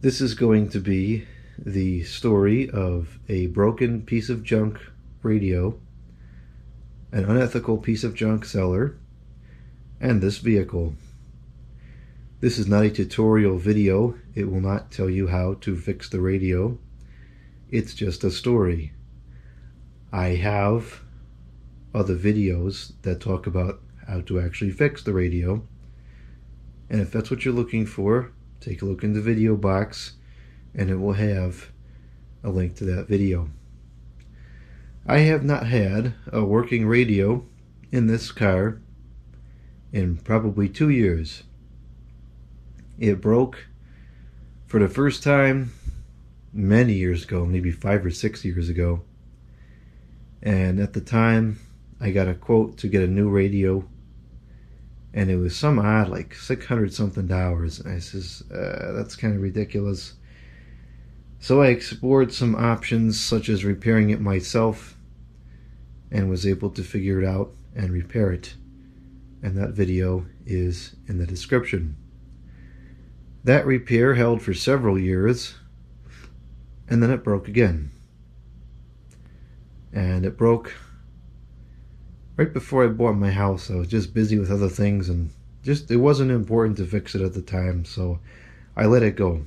This is going to be the story of a broken piece of junk radio, an unethical piece of junk seller, and this vehicle. This is not a tutorial video. It will not tell you how to fix the radio. It's just a story. I have other videos that talk about how to actually fix the radio. And if that's what you're looking for, take a look in the video box and it will have a link to that video. I have not had a working radio in this car in probably 2 years. It broke for the first time many years ago, maybe 5 or 6 years ago. And at the time, I got a quote to get a new radio, and it was some odd, like $600 something. And I says, that's kind of ridiculous. So I explored some options, such as repairing it myself, and was able to figure it out and repair it. And that video is in the description. That repair held for several years, and then it broke again. And it broke right before I bought my house. I was just busy with other things, and just it wasn't important to fix it at the time, so I let it go.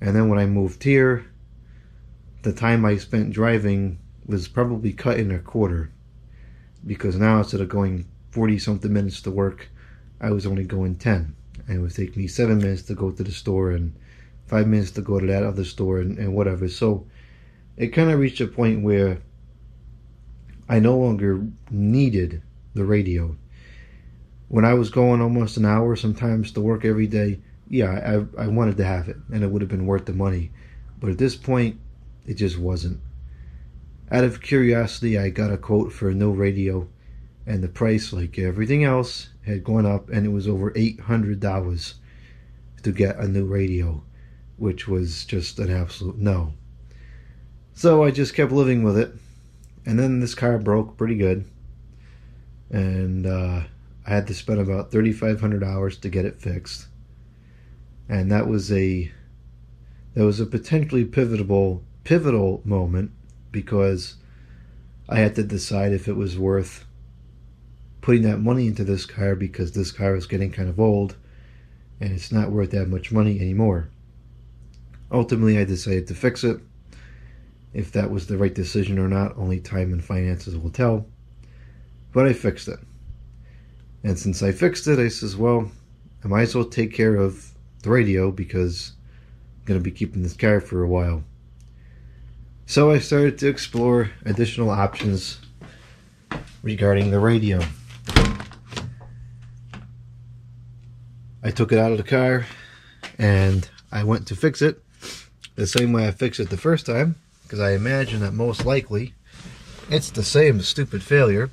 And then when I moved here, the time I spent driving was probably cut in a quarter, because now instead of going 40 something minutes to work, I was only going 10, and it would take me 7 minutes to go to the store and 5 minutes to go to that other store and whatever. So it kind of reached a point where I no longer needed the radio. When I was going almost an hour sometimes to work every day, yeah, I wanted to have it, and it would have been worth the money. But at this point, it just wasn't. Out of curiosity, I got a quote for a new radio, and the price, like everything else, had gone up, and it was over $800 to get a new radio, which was just an absolute no. So I just kept living with it. And then this car broke pretty good, and I had to spend about $3,500 to get it fixed, and that was a potentially pivotal moment, because I had to decide if it was worth putting that money into this car, because this car is getting kind of old, and it's not worth that much money anymore. Ultimately, I decided to fix it. If that was the right decision or not, only time and finances will tell. But I fixed it. And since I fixed it, I says, well, I might as well take care of the radio, because I'm going to be keeping this car for a while. So I started to explore additional options regarding the radio. I took it out of the car and I went to fix it the same way I fixed it the first time, because I imagine that most likely it's the same stupid failure.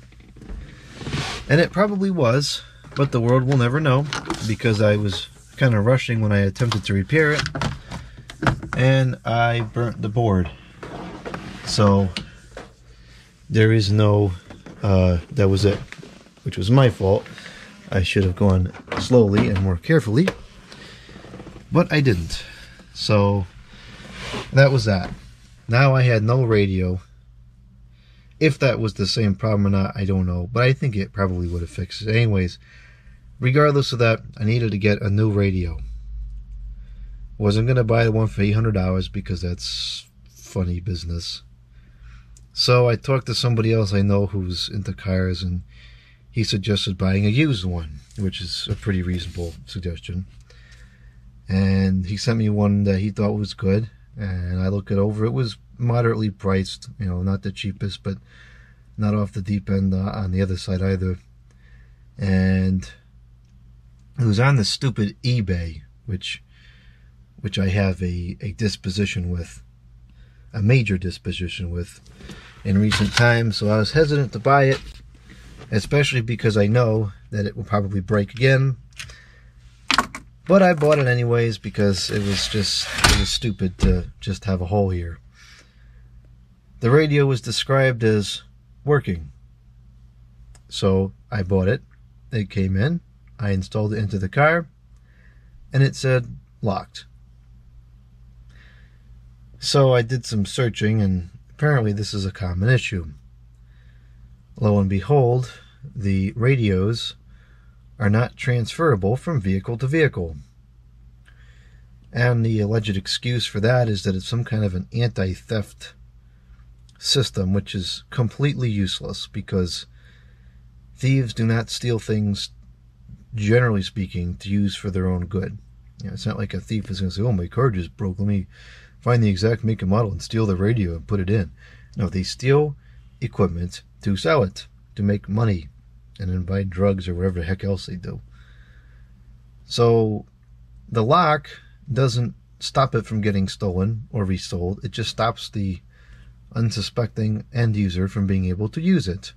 And it probably was, but the world will never know, because I was kind of rushing when I attempted to repair it, and I burnt the board. So there is no, that was it, which was my fault. I should have gone slowly and more carefully, but I didn't. So that was that. Now I had no radio. If that was the same problem or not, I don't know, but I think it probably would have fixed it. Anyways, regardless of that, I needed to get a new radio. Wasn't going to buy the one for $800, because that's funny business. So I talked to somebody else I know who's into cars, and he suggested buying a used one, which is a pretty reasonable suggestion. And he sent me one that he thought was good. And I looked it over. It was moderately priced, you know, not the cheapest, but not off the deep end on the other side either. And it was on the stupid eBay, which I have a disposition with, a major disposition with in recent times. So I was hesitant to buy it, especially because I know that it will probably break again. But I bought it anyways, because it was stupid to just have a hole here. The radio was described as working. So I bought it. It came in. I installed it into the car, and it said locked. So I did some searching, and apparently this is a common issue. Lo and behold, the radios are not transferable from vehicle to vehicle. And the alleged excuse for that is that it's some kind of an anti-theft system, which is completely useless because thieves do not steal things, generally speaking, to use for their own good. You know, it's not like a thief is going to say, oh, my car just broke, let me find the exact make and model and steal the radio and put it in. No, they steal equipment to sell it, to make money, and then buy drugs or whatever the heck else they do. So the lock doesn't stop it from getting stolen or resold. It just stops the unsuspecting end user from being able to use it.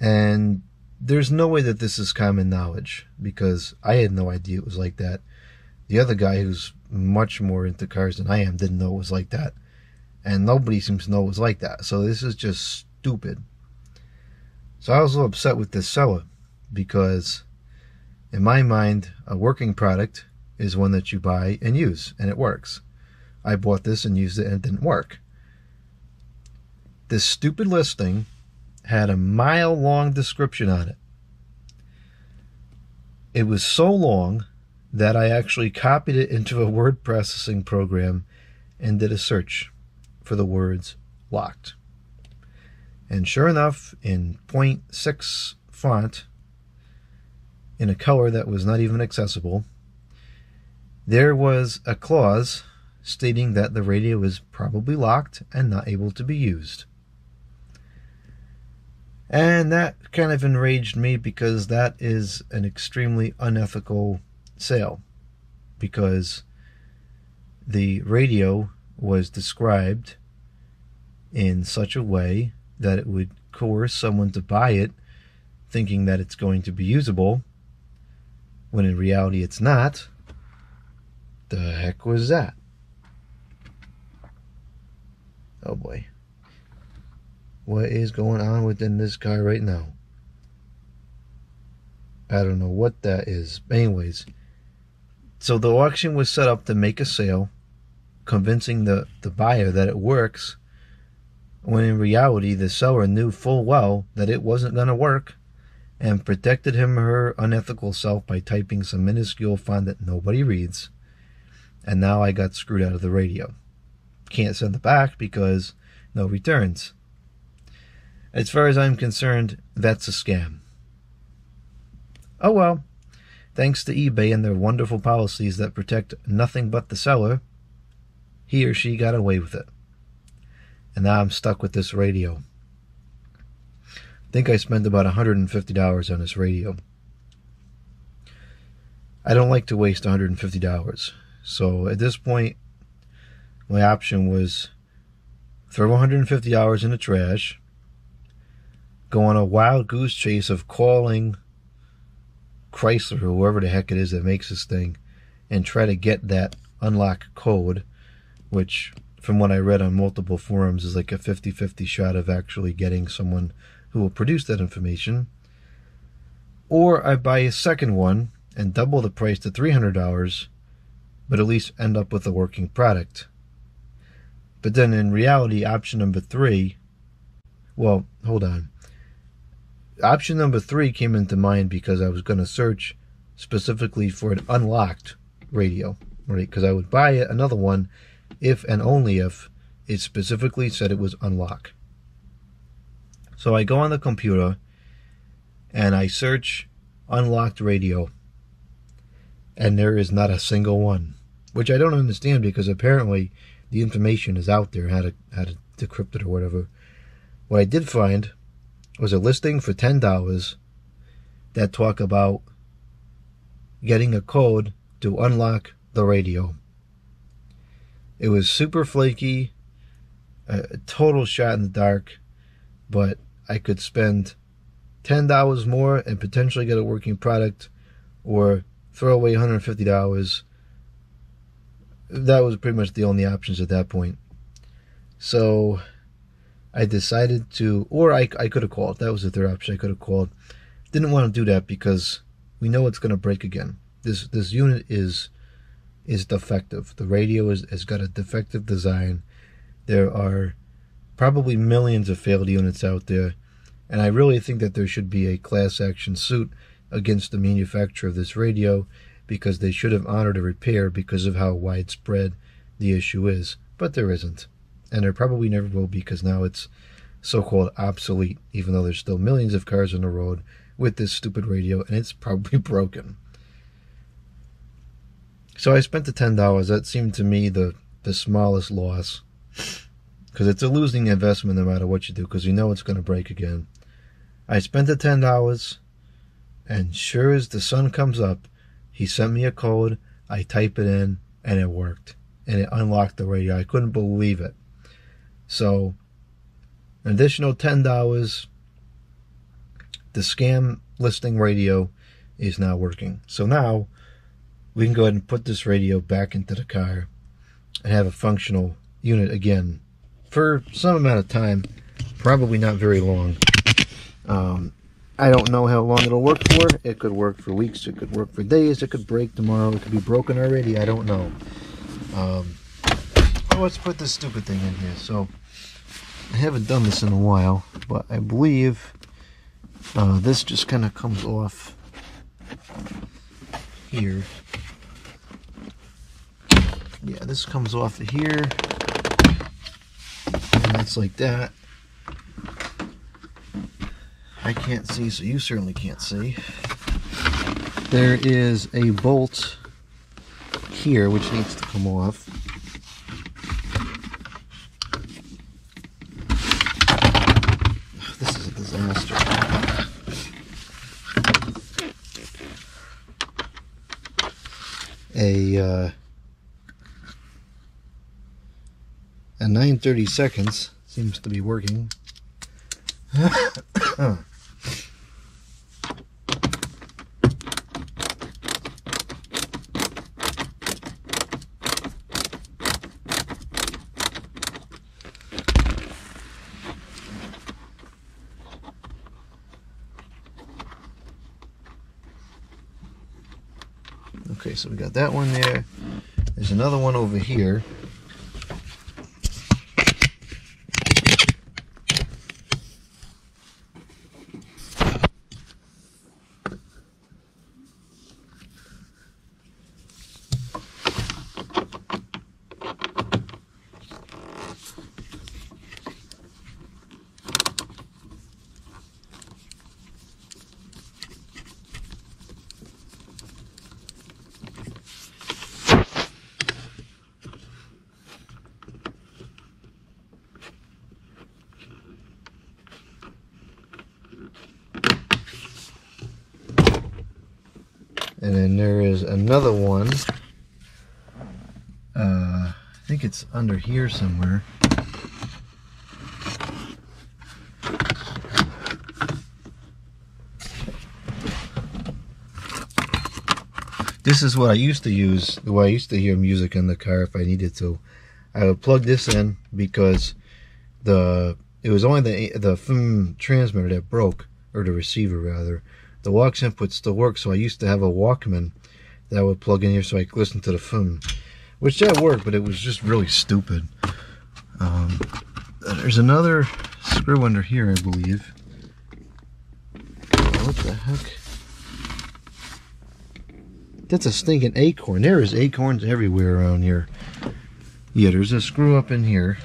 And there's no way that this is common knowledge, because I had no idea it was like that. The other guy, who's much more into cars than I am, didn't know it was like that. And nobody seems to know it was like that. So this is just stupid. So I was a little upset with this seller, because in my mind, a working product is one that you buy and use, and it works. I bought this and used it, and it didn't work. This stupid listing had a mile-long description on it. It was so long that I actually copied it into a word processing program and did a search for the words locked. And sure enough, in 0.6 font, in a color that was not even accessible, there was a clause stating that the radio is probably locked and not able to be used. And that kind of enraged me, because that is an extremely unethical sale, because the radio was described in such a way that it would coerce someone to buy it, thinking that it's going to be usable, when in reality it's not. The heck was that? Oh boy. What is going on within this car right now? I don't know what that is. Anyways, so the auction was set up to make a sale, convincing the buyer that it works, when in reality the seller knew full well that it wasn't going to work, and protected him or her unethical self by typing some minuscule font that nobody reads. And now I got screwed out of the radio. Can't send it back because no returns. As far as I'm concerned, that's a scam. Oh well, thanks to eBay and their wonderful policies that protect nothing but the seller, he or she got away with it. And now I'm stuck with this radio. I think I spent about $150 on this radio. I don't like to waste $150. So at this point, my option was throw $150 in the trash, go on a wild goose chase of calling Chrysler or whoever the heck it is that makes this thing, and try to get that unlock code, which from what I read on multiple forums is like a 50-50 shot of actually getting someone who will produce that information. Or I buy a second one and double the price to $300, but at least end up with a working product. But then in reality, option number three, well, hold on. Option number three came into mind because I was going to search specifically for an unlocked radio, right? Because I would buy another one if and only if it specifically said it was unlocked. So I go on the computer and I search unlocked radio, and there is not a single one, which I don't understand, because apparently the information is out there, how to decrypt it or whatever. What I did find was a listing for $10 that talked about getting a code to unlock the radio. It was super flaky, a total shot in the dark, but I could spend $10 more and potentially get a working product, or throw away $150. That was pretty much the only options at that point. So I decided to, or I could have called. That was the third option. I could have called. Didn't want to do that because we know it's going to break again. This unit is is defective. The radio has got a defective design. There are probably millions of failed units out there, and I really think that there should be a class action suit against the manufacturer of this radio, because they should have honored a repair because of how widespread the issue is. But there isn't, and there probably never will, because now it's so-called obsolete, even though there's still millions of cars on the road with this stupid radio, and it's probably broken. So I spent the $10. That seemed to me the smallest loss, because it's a losing investment no matter what you do, because you know it's going to break again. I spent the $10, and sure as the sun comes up, he sent me a code. I type it in, and it worked, and it unlocked the radio. I couldn't believe it. So an additional $10, the scam listing radio is now working. So now we can go ahead and put this radio back into the car and have a functional unit again for some amount of time, probably not very long. I don't know how long it'll work for. It could work for weeks, it could work for days, it could break tomorrow, it could be broken already, I don't know. Well, let's put this stupid thing in here. So I haven't done this in a while, but I believe this just kind of comes off here. Yeah, this comes off of here, and that's like that. I can't see, so you certainly can't see. There is a bolt here which needs to come off. This is a disaster. A 9/32 seems to be working. Okay, so we got that one there. There's another one over here. And then there is another one. I think it's under here somewhere. This is what I used to use, the way I used to hear music in the car if I needed to. I would plug this in, because it was only the transmitter that broke, or the receiver rather. The aux input still works, so I used to have a Walkman that I would plug in here so I could listen to the phone, which that worked, but it was just really stupid. There's another screw under here, I believe. What the heck? That's a stinking acorn. There is acorns everywhere around here. Yeah, there's a screw up in here.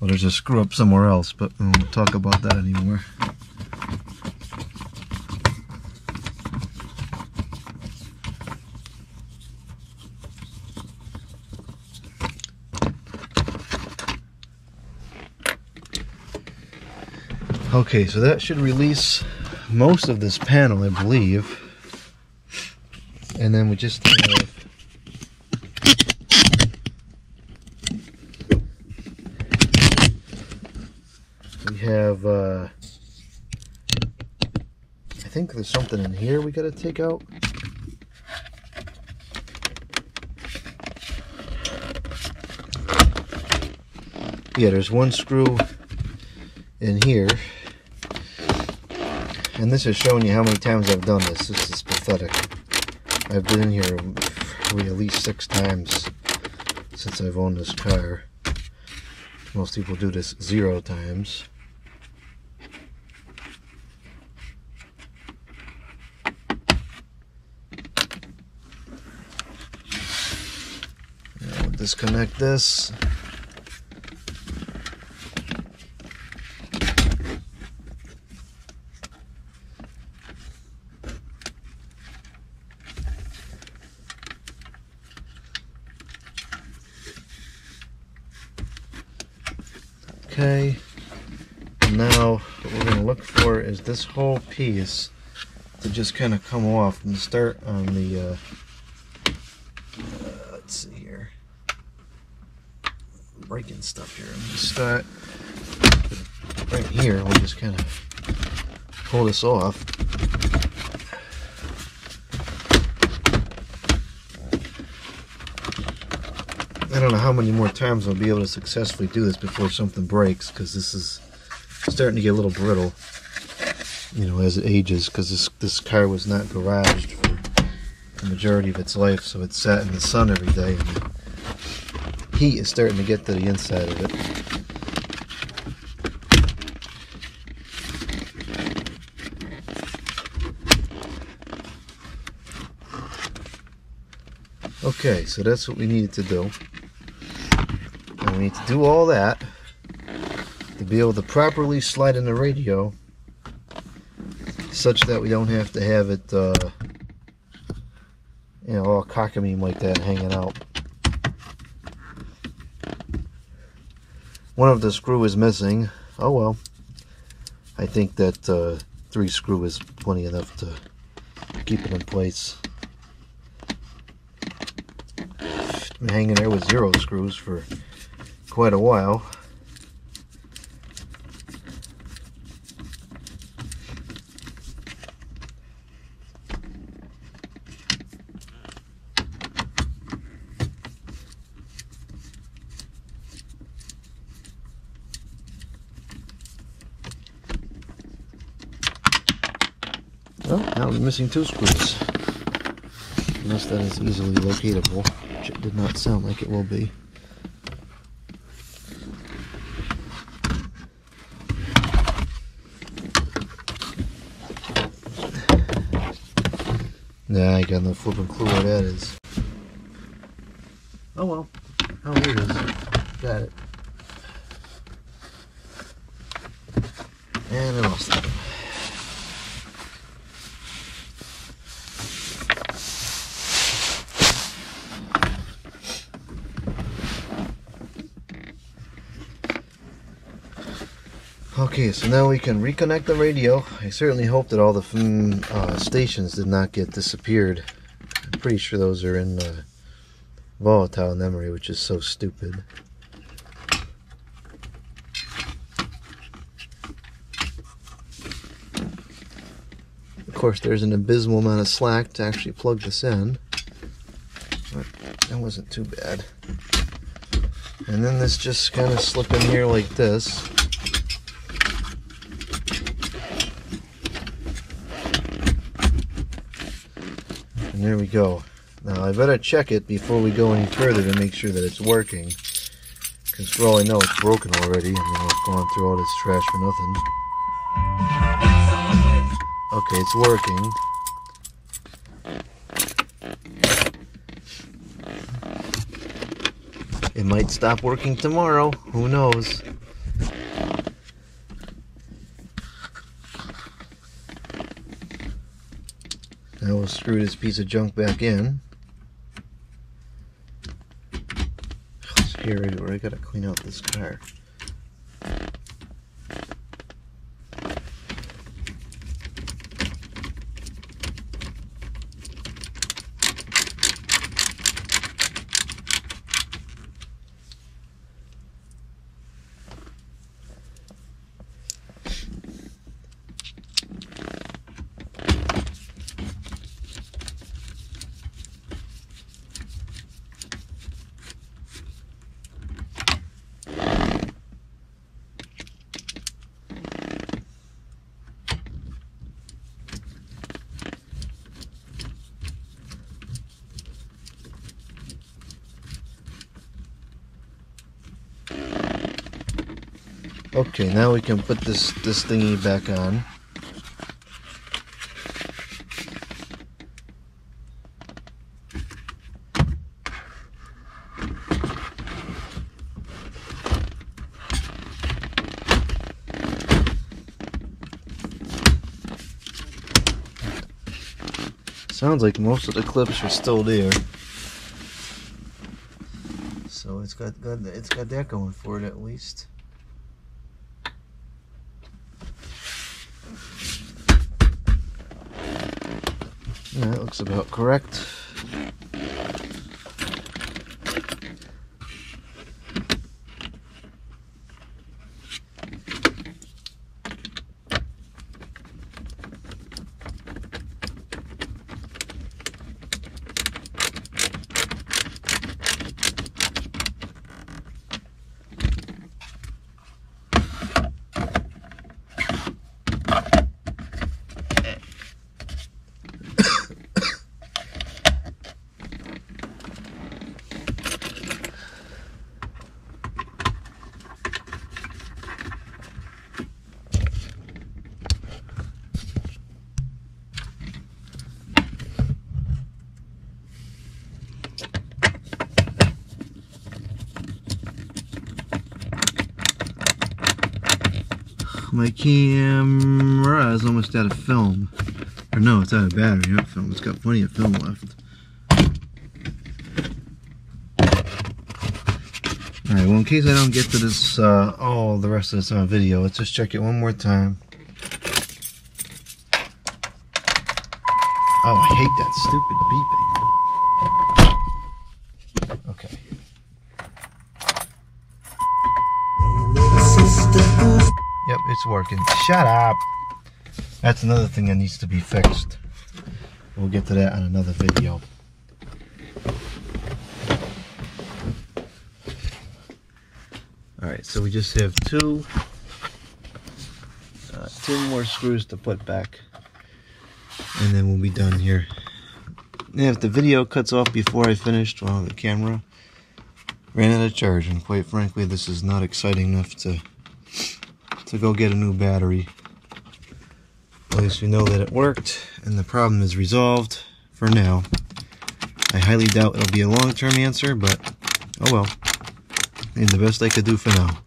Well, there's a screw up somewhere else, but we won't talk about that anymore. Okay, so that should release most of this panel, I believe. And then we just have I think there's something in here we gotta take out. Yeah, there's one screw in here. And this is showing you how many times I've done this. This is pathetic. I've been in here probably at least 6 times since I've owned this car. Most people do this 0 times. Now we'll disconnect this. Okay, now what we're going to look for is this whole piece to just kind of come off and start on the, let's see here, I'm breaking stuff here. I'm going to start right here. We'll just kind of pull this off. I don't know how many more times I'll be able to successfully do this before something breaks, because this is starting to get a little brittle, you know, as it ages, because this car was not garaged for the majority of its life, so it sat in the sun every day, and the heat is starting to get to the inside of it. Okay, so that's what we needed to do. And we need to do all that to be able to properly slide in the radio such that we don't have to have it you know, all cockamamie like that hanging out. One of the screw is missing. Oh well, I think that 3 screw is plenty enough to keep it in place. I've been hanging there with 0 screws for quite a while. Well, now we're missing 2 screws. Unless that is easily locatable, which it did not sound like it will be. Nah, I got no flipping clue what that is. Oh well. Oh, here it is. Got it. And I lost it. Okay, so now we can reconnect the radio. I certainly hope that all the stations did not get disappeared. I'm pretty sure those are in volatile memory, which is so stupid. Of course, there's an abysmal amount of slack to actually plug this in. But that wasn't too bad. And then this just kind of slipped in here like this. And there we go. Now I better check it before we go any further to make sure that it's working, because for all I know it's broken already and I've gone through all this trash for nothing. Okay, it's working. It might stop working tomorrow, who knows. Now we'll screw this piece of junk back in. It's here where I gotta clean out this car. Okay, now we can put this thingy back on. Sounds like most of the clips are still there, so it's got that going for it at least. Yeah, that looks about correct. My camera is almost out of film. Or no, it's out of battery, not film. It's got plenty of film left. Alright, well, in case I don't get to this, all the rest of this on video, let's just check it one more time. Oh, I hate that stupid beeping. It's working. Shut up. That's another thing that needs to be fixed. We'll get to that on another video. Alright, so we just have two more screws to put back, and then we'll be done here. And if the video cuts off before I finished, well, the camera ran out of charge, and quite frankly, this is not exciting enough to go get a new battery. At least we know that it worked and the problem is resolved for now. I highly doubt it'll be a long-term answer, but oh well. And the best I could do for now.